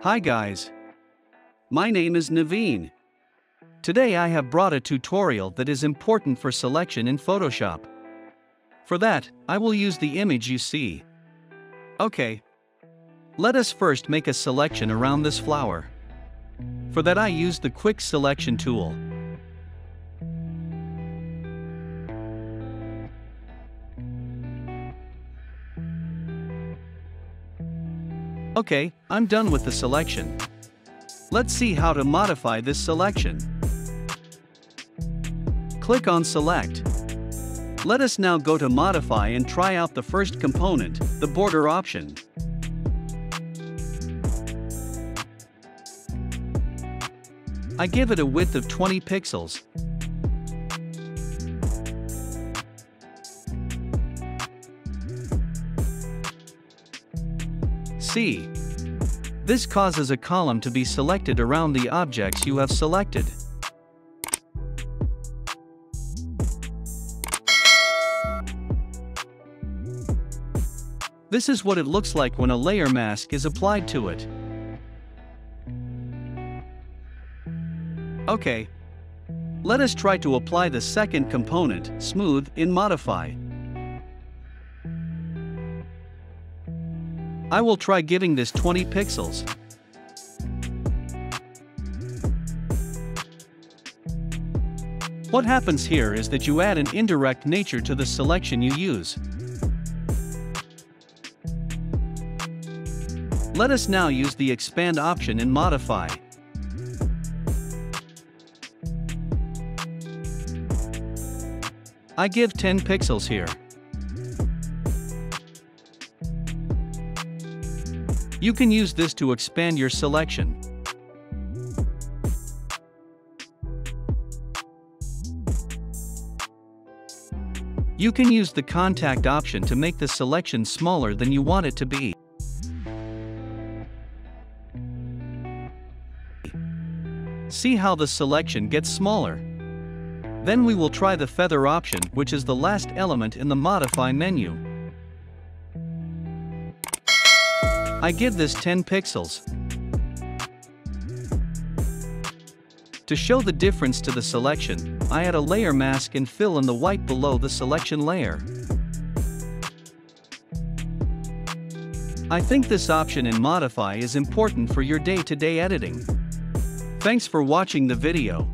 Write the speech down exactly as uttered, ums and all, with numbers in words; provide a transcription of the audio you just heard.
Hi guys, my name is Naveen. Today I have brought a tutorial that is important for selection in Photoshop. For that, I will use the image you see. Okay. Let us first make a selection around this flower. For that I use the quick selection tool. Okay, I'm done with the selection. Let's see how to modify this selection. Click on Select. Let us now go to Modify and try out the first component, the border option. I give it a width of twenty pixels. See. This causes a column to be selected around the objects you have selected. This is what it looks like when a layer mask is applied to it. Okay. Let us try to apply the second component, Smooth, in Modify. I will try giving this twenty pixels. What happens here is that you add an indirect nature to the selection you use. Let us now use the Expand option in Modify. I give ten pixels here. You can use this to expand your selection. You can use the contact option to make the selection smaller than you want it to be. See how the selection gets smaller. Then we will try the feather option, which is the last element in the Modify menu. I give this ten pixels. To show the difference to the selection, I add a layer mask and fill in the white below the selection layer. I think this option in Modify is important for your day-to-day editing. Thanks for watching the video.